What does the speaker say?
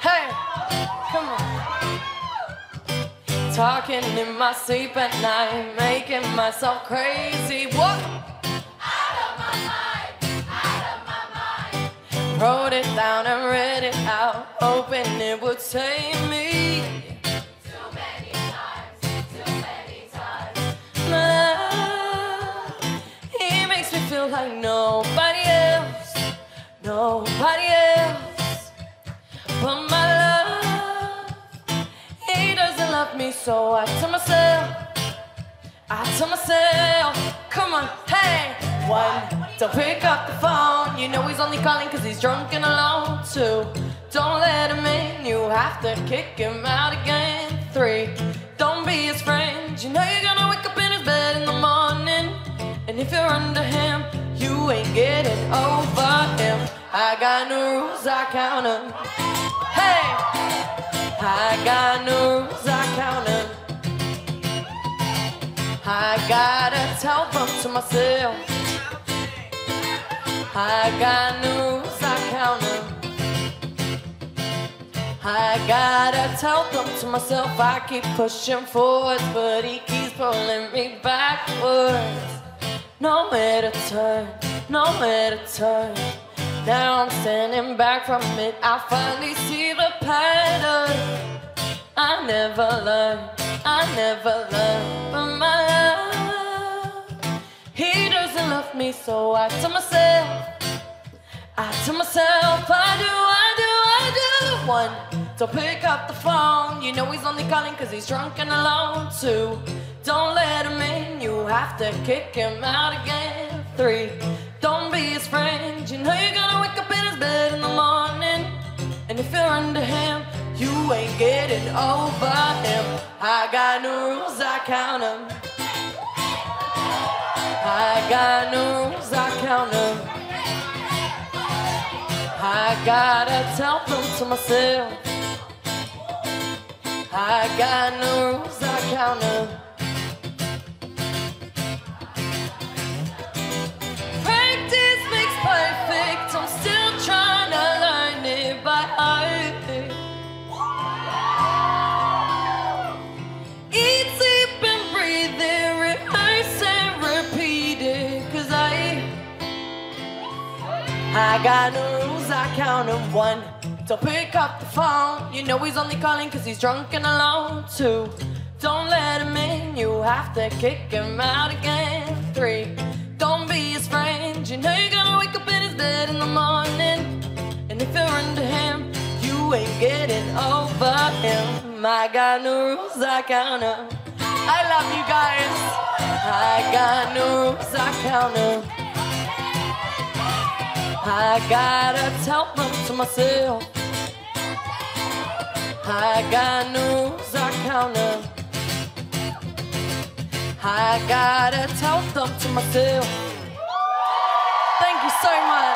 Hey, come on. Talking in my sleep at night, making myself crazy. What? Out of my mind, out of my mind. Wrote it down and read it out, hoping it would save me. Too many times, too many times. Now, he makes me feel like nobody else, nobody else. But my love, he doesn't love me, so I tell myself, I tell myself, come on, hey. One, don't pick up the phone, you know he's only calling cause he's drunk and alone. Two, don't let him in, you have to kick him out again. Three, don't be his friend, you know you're gonna wake up in his bed in the morning. And if you're under him, you ain't getting over him. I got new rules, I count them. Hey! I got new rules, I count them. I gotta tell them to myself. I got new rules, I count them. I gotta tell them to myself. I keep pushing forwards, but he keeps pulling me backwards. Nowhere to turn, nowhere to turn. Now I'm standing back from it. I finally see the pattern. I never learn, I never learn. But my love, he doesn't love me, so I tell myself, I tell myself, I do, I do, I do. One, don't pick up the phone, you know he's only calling cause he's drunk and alone. Two, don't let him in, you have to kick him out again. Three, don't be his friend, you know you're gonna wake up in his bed in the morning. And if you're under him, you ain't getting over him. I got new rules, I count them. I got new rules, I count them. I gotta tell them to myself. I got new rules, I count them. Perfect, I'm still trying to learn it by heart. Eat, sleep, and breathe it, rehearse and repeat it. Cause I got new rules, I count them. One, don't pick up the phone, you know he's only calling cause he's drunk and alone. Two, don't let him in, you have to kick him out again. Three, don't be his friend, you know you're gonna wake up in his bed in the morning. And if you're under him, you ain't getting over him. I got new rules, I count them. I love you guys. I got new rules, I count them. I gotta tell them to myself. I got new rules, I count them. I gotta tell them to myself. Thank you so much.